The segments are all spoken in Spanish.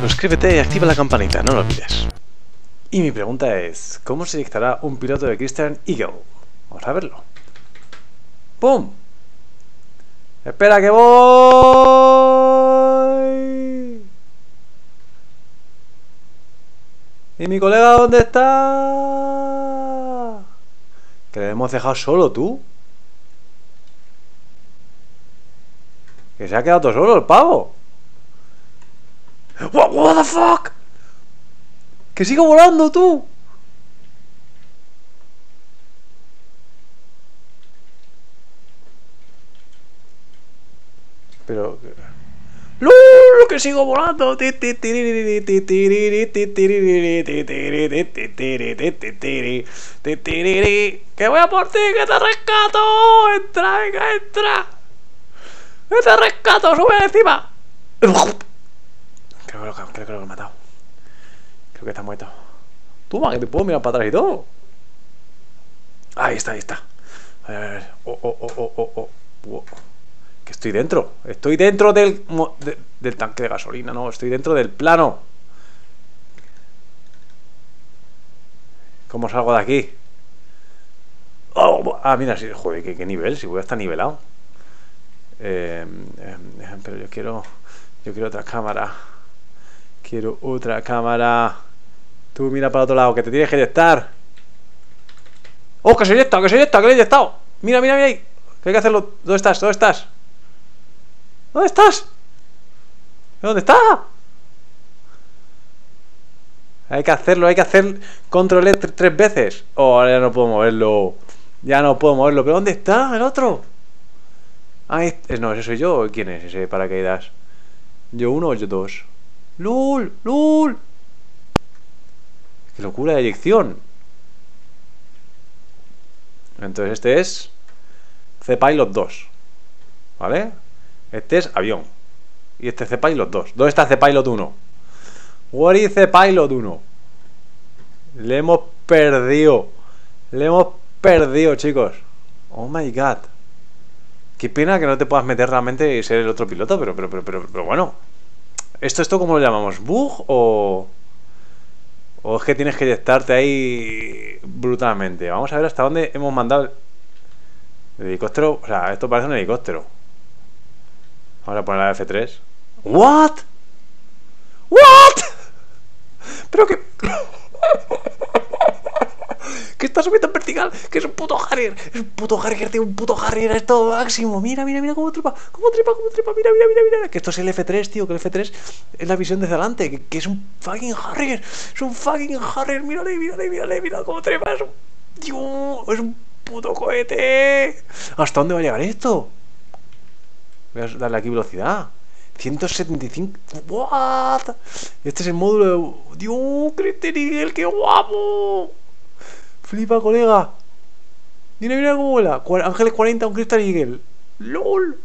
Suscríbete y activa la campanita, no lo olvides. Y mi pregunta es, ¿cómo se inyectará un piloto de Christen Eagle? Vamos a verlo. ¡Pum! ¡Espera que voy! ¿Y mi colega dónde está? ¿Que le hemos dejado solo, tú? ¿Que se ha quedado todo solo el pavo? What the fuck? ¡Que sigo volando, tú! Pero... ¡Lul! ¡Que sigo volando! ¡Que voy a por ti! ¡Que te rescato! ¡Entra, venga, entra! ¡Que te rescato! ¡Sube encima! Creo que lo he matado. Creo que está muerto. Toma, que te puedo mirar para atrás y todo. Ahí está, ahí está. A ver, a ver. Oh. Que estoy dentro. Estoy dentro del tanque de gasolina, no. Estoy dentro del plano. ¿Cómo salgo de aquí? Oh, mira, sí, joder, qué nivel. Si voy a estar nivelado. Pero yo quiero otra cámara. Quiero otra cámara. Tú mira para el otro lado, que te tienes que inyectar. ¡Oh, que se inyecta, que se inyecta, que le he inyectado! Mira, mira, mira ahí. Que hay que hacerlo. ¿Dónde estás? ¿Dónde estás? ¿Dónde estás? ¿Dónde está? Hay que hacerlo, hay que hacer control E tres veces. Oh, ahora ya no puedo moverlo. Ya no puedo moverlo. ¿Pero dónde está el otro? Ah, no, ese soy yo. ¿Quién es ese paracaídas? ¿Yo uno o yo dos? ¡Lul! ¡Lul! ¡Qué locura de eyección! Entonces este es C-Pilot 2, ¿vale? Este es avión. Y este es C-Pilot 2. ¿Dónde está C-Pilot 1? ¿What is C-Pilot 1? Le hemos perdido. Le hemos perdido, chicos. Oh my god. Qué pena que no te puedas meter realmente y ser el otro piloto, pero bueno. ¿Esto cómo lo llamamos? ¿Bug? ¿O es que tienes que inyectarte ahí brutalmente? Vamos a ver hasta dónde hemos mandado el helicóptero. O sea, esto parece un helicóptero. Vamos a poner la F3. ¿What? ¿What? Pero que... que está subiendo en vertical. Que es un puto Harrier. Es un puto Harrier, tío. Un puto Harrier es todo máximo. Mira, mira, mira cómo trepa. Cómo trepa, cómo trepa. Mira, mira, mira, mira. Que esto es el F3, tío. Que el F3 es la visión desde adelante. Que es un fucking Harrier. Es un fucking Harrier. Mírale, mírale, mírale. Mira cómo trepa. Es un... Dios, es un puto cohete. ¿Hasta dónde va a llegar esto? Voy a darle aquí velocidad. 175. What? Este es el módulo de... Dios, Christen Eagle, qué guapo. Flipa, colega. Mira, mira cómo vuela. Ángeles 40, un Christen Eagle. LOL.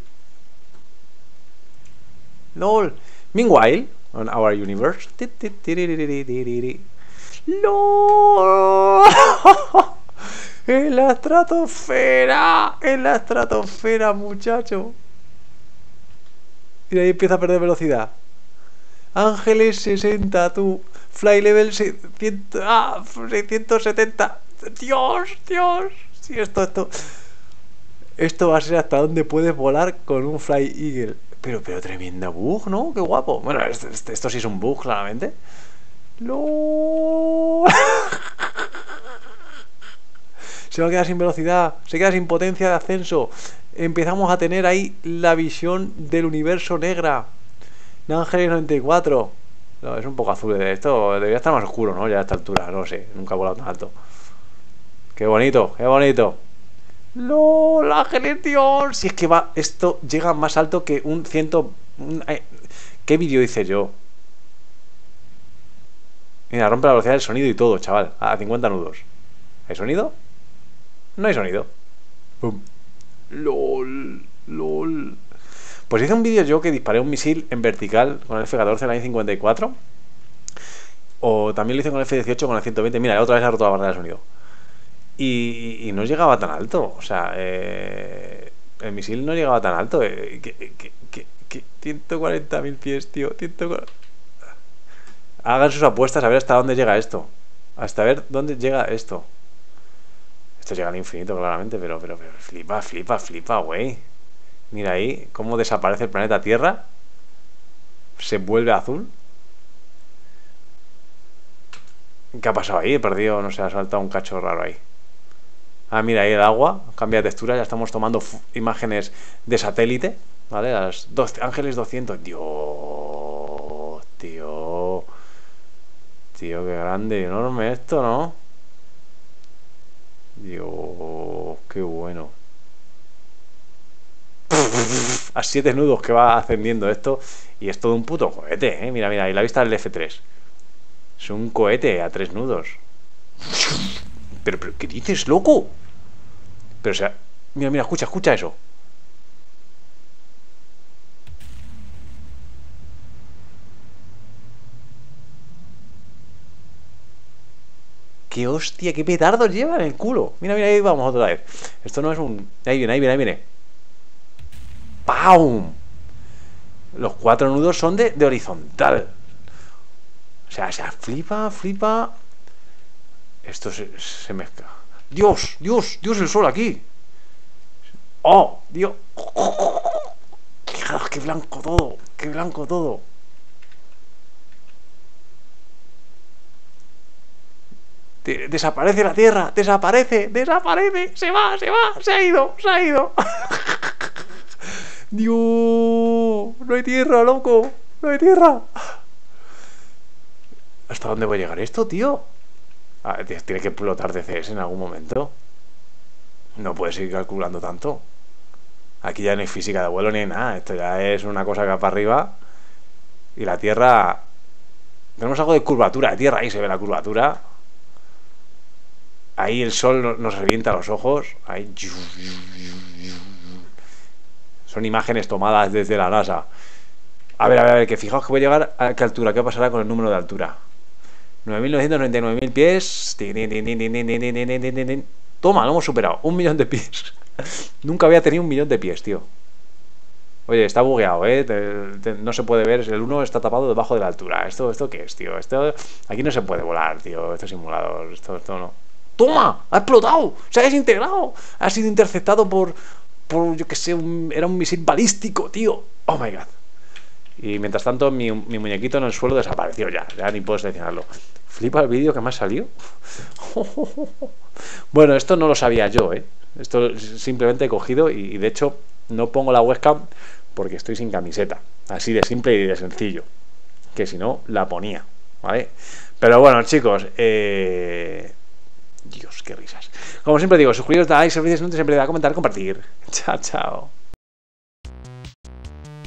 LOL. Meanwhile, on our universe. LOL. En la estratosfera. En la estratosfera, muchacho. Y ahí empieza a perder velocidad. Ángeles 60, tú. Fly level 600, 670. Dios, Dios. Si sí, esto va a ser hasta donde puedes volar con un Fly Eagle. Pero tremenda bug, ¿no? Qué guapo. Bueno, esto sí es un bug, claramente. No. Se va a quedar sin velocidad. Se queda sin potencia de ascenso. Empezamos a tener ahí la visión del universo negra. Ángeles 94. No, es un poco azul esto. Debería estar más oscuro, ¿no? Ya a esta altura. No sé. Nunca he volado tan alto. ¡Qué bonito! ¡Qué bonito! ¡Lol! ¡Ángeles, Dios! Si es que va... Esto llega más alto que un ciento... ¿Qué vídeo hice yo? Mira, rompe la velocidad del sonido y todo, chaval. A 50 nudos. ¿Hay sonido? No hay sonido. ¡Pum! ¡Lol! ¡Lol! Pues hice un vídeo yo que disparé un misil en vertical con el F-14 en la AIM-54. O también lo hice con el F-18 con el 120. Mira, otra vez ha roto la barrera de sonido. Y no llegaba tan alto. O sea, el misil no llegaba tan alto. 140.000 pies, tío. 140. Hagan sus apuestas a ver hasta dónde llega esto. Hasta ver dónde llega esto. Esto llega al infinito, claramente, pero flipa, flipa, flipa, güey. Mira ahí cómo desaparece el planeta Tierra. Se vuelve azul. ¿Qué ha pasado ahí? He perdido, no sé, ha saltado un cacho raro ahí. Ah, mira ahí el agua, cambia de textura, ya estamos tomando imágenes de satélite, ¿vale? Las Ángeles 200. Dios, tío. Tío, qué grande y enorme esto, ¿no? Dios, qué bueno. A 7 nudos que va ascendiendo esto. Y es todo un puto cohete, ¿eh? Mira, mira, y la vista del F3. Es un cohete a 3 nudos. Pero, ¿qué dices, loco? Pero, o sea, mira, mira, escucha, escucha eso. ¡Qué hostia, qué petardos lleva en el culo! Mira, mira, ahí vamos otra vez. Esto no es un... Ahí viene, ahí viene, ahí viene. ¡Pam! Los 4 nudos son de horizontal. O sea, flipa, flipa. Esto se mezcla. ¡Dios! ¡Dios! ¡Dios, el sol aquí! ¡Oh! ¡Dios! ¡Qué blanco todo! ¡Qué blanco todo! ¡Desaparece la Tierra! ¡Desaparece! ¡Desaparece! ¡Se va! ¡Se va! ¡Se ha ido! ¡Se ha ido! ¡Dios! ¡No hay Tierra, loco! ¡No hay Tierra! ¿Hasta dónde va a llegar esto, tío? Ah, tiene que explotar DCS en algún momento. No puedes ir calculando tanto. Aquí ya no hay física de vuelo ni hay nada. Esto ya es una cosa que va para arriba. Y la Tierra... Tenemos algo de curvatura de Tierra. Ahí se ve la curvatura. Ahí el sol nos revienta los ojos. Ahí... Son imágenes tomadas desde la NASA. A ver, que fijaos que voy a llegar a qué altura. ¿Qué pasará con el número de altura? 9.999.000 pies. Toma, lo hemos superado. 1.000.000 de pies. Nunca había tenido 1.000.000 de pies, tío. Oye, está bugueado, ¿eh? No se puede ver. El 1 está tapado debajo de la altura. ¿Esto qué es, tío? Aquí no se puede volar, tío. Esto es simulador. Esto no. ¡Toma! ¡Ha explotado! ¡Se ha desintegrado! Ha sido interceptado por yo qué sé, era un misil balístico, tío. ¡Oh, my God! Y mientras tanto mi muñequito en el suelo desapareció ya ni puedo seleccionarlo. Flipa el vídeo que más salió. Bueno, esto no lo sabía yo, ¿eh? Esto simplemente he cogido y de hecho no pongo la webcam porque estoy sin camiseta. Así de simple y de sencillo. Que si no, la ponía, ¿vale? Pero bueno, chicos, Dios, qué risas. Como siempre digo, suscribiros, like, servicios, no te siempre da, comentar, compartir. Chao, chao.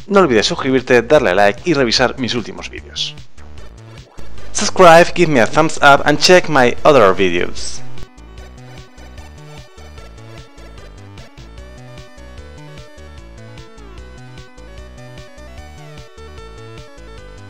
No olvides suscribirte, darle a like y revisar mis últimos vídeos. Subscribe, give me a thumbs up and check my other videos.